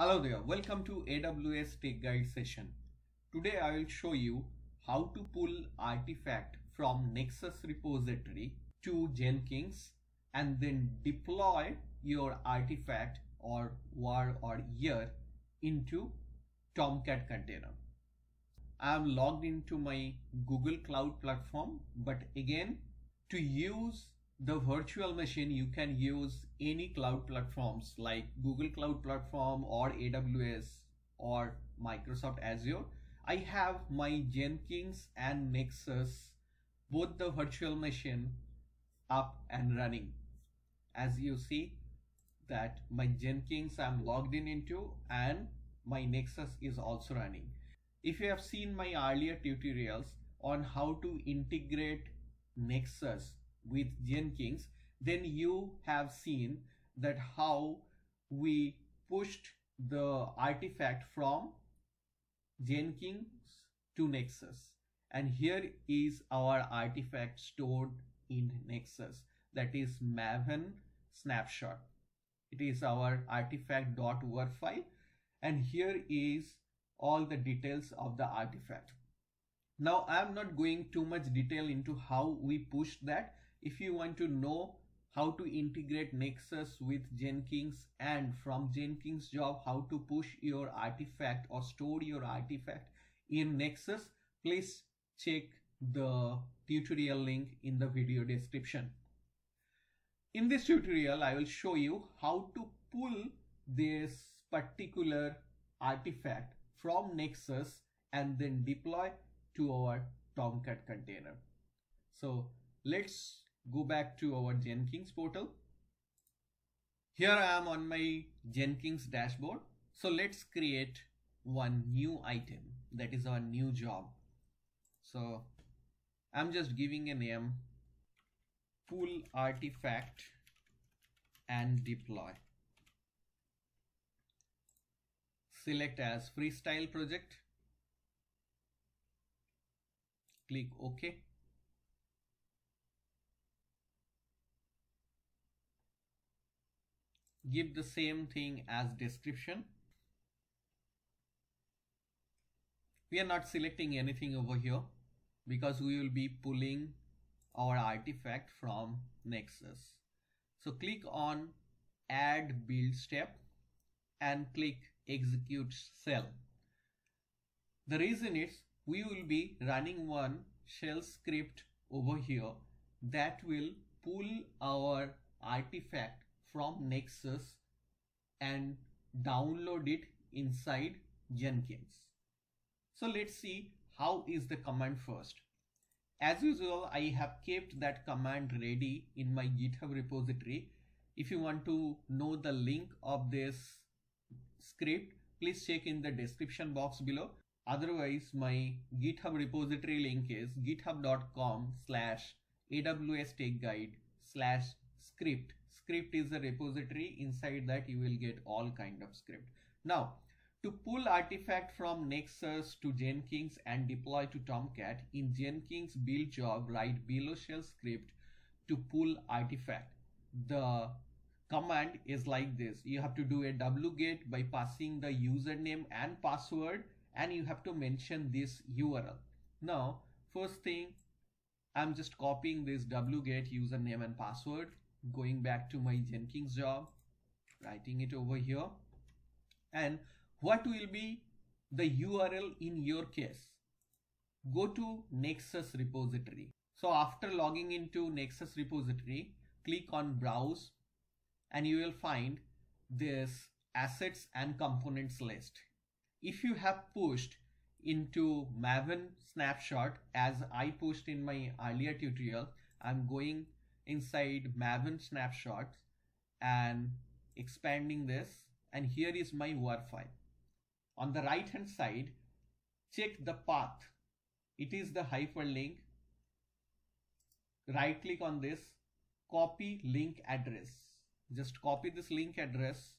Hello there, welcome to AWS Tech Guide session. Today I will show you how to pull artifact from Nexus repository to Jenkins and then deploy your artifact or var or year into Tomcat container. I am logged into my Google Cloud Platform, but again, to use the virtual machine, you can use any cloud platforms like Google Cloud Platform or AWS or Microsoft Azure. I have my Jenkins and Nexus, both the virtual machine, up and running. As you see that my Jenkins I'm logged in into and my Nexus is also running. If you have seen my earlier tutorials on how to integrate Nexus with Jenkins, then you have seen that how we pushed the artifact from Jenkins to Nexus, and here is our artifact stored in Nexus, that is Maven snapshot. It is our artifact.war file, and here is all the details of the artifact. Now I am not going too much detail into how we pushed that. If you want to know how to integrate Nexus with Jenkins and from Jenkins job how to push your artifact or store your artifact in Nexus, please check the tutorial link in the video description. In this tutorial, I will show you how to pull this particular artifact from Nexus and then deploy to our Tomcat container. So let's go back to our Jenkins portal. Here I am on my Jenkins dashboard. So let's create one new item, that is our new job. So I'm just giving a name, pull artifact and deploy. Select as freestyle project. Click OK. Give the same thing as description. We are not selecting anything over here because we will be pulling our artifact from Nexus. So click on add build step and click execute shell. The reason is we will be running one shell script over here that will pull our artifact from Nexus and download it inside Jenkins. So let's see how is the command first. As usual, I have kept that command ready in my GitHub repository. If you want to know the link of this script, please check in the description box below. Otherwise, my GitHub repository link is github.com/awstechguide/script. Script is a repository. Inside that you will get all kind of script. Now, to pull artifact from Nexus to Jenkins and deploy to Tomcat, in Jenkins build job, write below shell script to pull artifact. The command is like this. You have to do a wget by passing the username and password, and you have to mention this URL. Now, first thing, I'm just copying this wget username and password, going back to my Jenkins job, writing it over here. And what will be the URL in your case? Go to Nexus repository. So after logging into Nexus repository, click on browse and you will find this assets and components list. If you have pushed into Maven snapshot as I pushed in my earlier tutorial, I'm going inside Maven snapshot and expanding this, and here is my war file. On the right hand side, check the path. It is the hyperlink. Right click on this, copy link address. Just copy this link address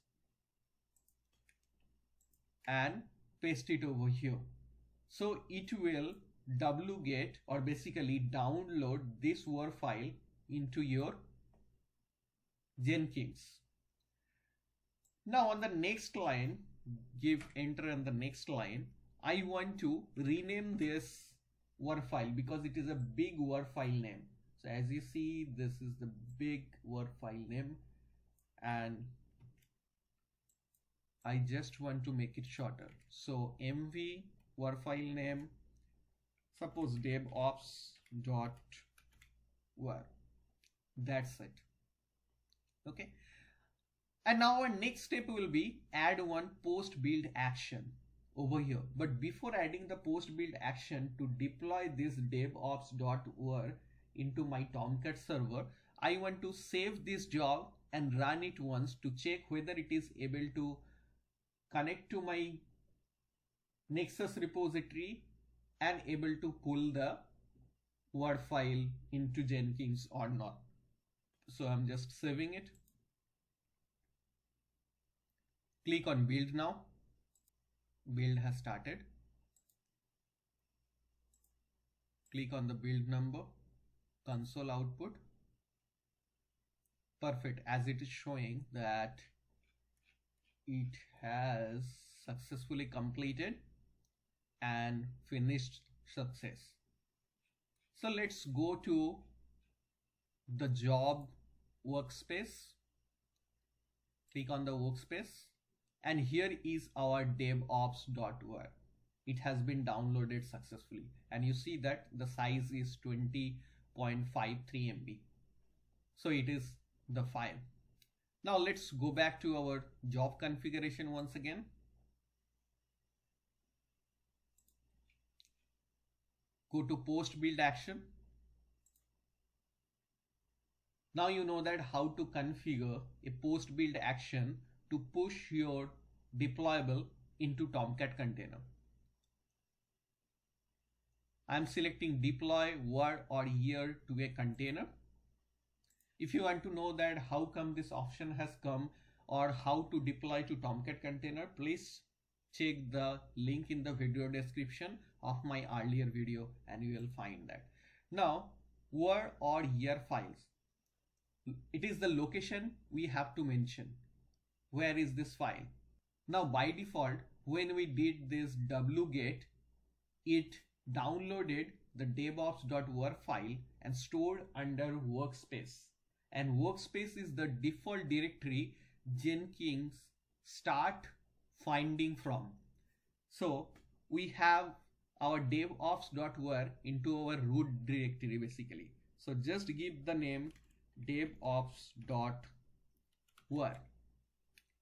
and paste it over here. So it will wget or basically download this war file into your Jenkins. Now on the next line, give enter on the next line, I want to rename this WAR file because it is a big WAR file name. So as you see, this is the big WAR file name, and I just want to make it shorter. So mv WAR file name, suppose devops.war. That's it. Okay. And now our next step will be add one post build action over here. But before adding the post build action to deploy this devops.war into my Tomcat server, I want to save this job and run it once to check whether it is able to connect to my Nexus repository and able to pull the WAR file into Jenkins or not. So I'm just saving it. Click on build now. Build has started. Click on the build number, console output. Perfect, as it is showing that it has successfully completed and finished success. So let's go to the job workspace. Click on the workspace. And here is our devops.war. It has been downloaded successfully. And you see that the size is 20.53 MB. So it is the file. Now let's go back to our job configuration once again. Go to post build action. Now you know that how to configure a post build action to push your deployable into Tomcat container. I'm selecting deploy WAR or year to a container. If you want to know that how come this option has come or how to deploy to Tomcat container, please check the link in the video description of my earlier video and you will find that. Now, WAR or year files. It is the location we have to mention. Where is this file? Now by default, when we did this wget, it downloaded the devops.war file and stored under workspace. And workspace is the default directory Jenkins start finding from. So we have our devops.war into our root directory basically. So just give the name devops.war.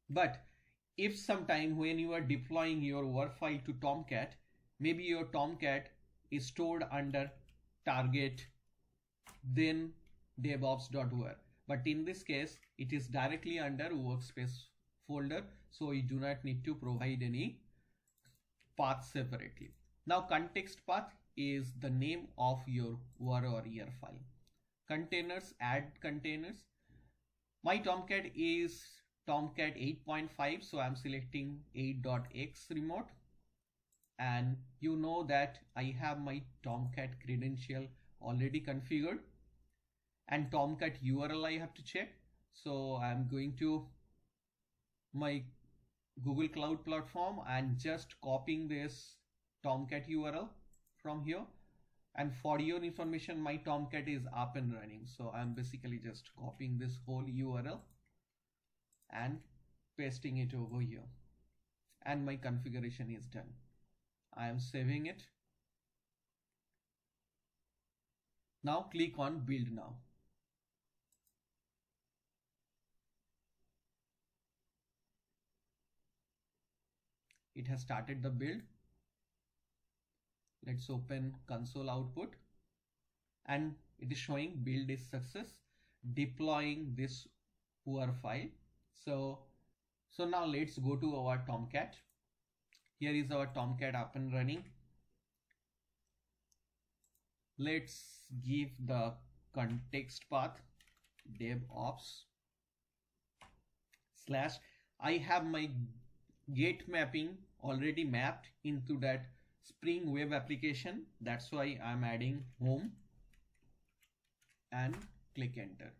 But if sometime when you are deploying your WAR file to Tomcat, maybe your Tomcat is stored under target, then devops.war. But in this case, it is directly under workspace folder. So you do not need to provide any path separately. Now context path is the name of your WAR or year file. Containers, add containers. My Tomcat is Tomcat 8.5, so I'm selecting 8.x remote, and you know that I have my Tomcat credential already configured and Tomcat URL I have to check. So I'm going to my Google Cloud Platform and just copying this Tomcat URL from here. And for your information, my Tomcat is up and running. So I'm basically just copying this whole URL and pasting it over here, and my configuration is done. I am saving it. Now click on build now. It has started the build. Let's open console output, and it is showing build is success, deploying this WAR file. So now let's go to our Tomcat. Here is our Tomcat up and running. Let's give the context path devops/ I have my gate mapping already mapped into that Spring web application. That's why I'm adding home and click enter.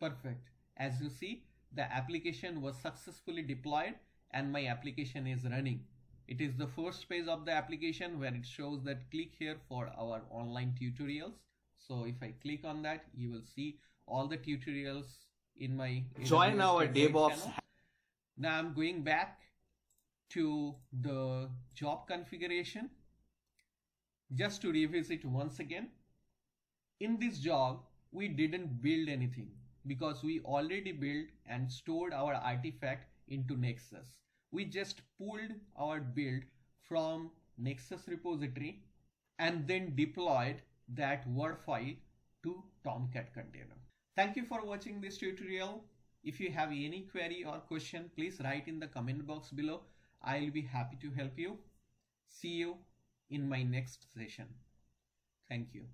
Perfect. As you see, the application was successfully deployed and my application is running. It is the first page of the application where it shows that click here for our online tutorials. So if I click on that, you will see all the tutorials in my AWS Join our DevOps channel. Now I'm going back to the job configuration just to revisit once again. In this job, we didn't build anything because we already built and stored our artifact into Nexus. We just pulled our build from Nexus repository and then deployed that WAR file to Tomcat container. Thank you for watching this tutorial. If you have any query or question, please write in the comment box below. I'll be happy to help you. See you in my next session. Thank you.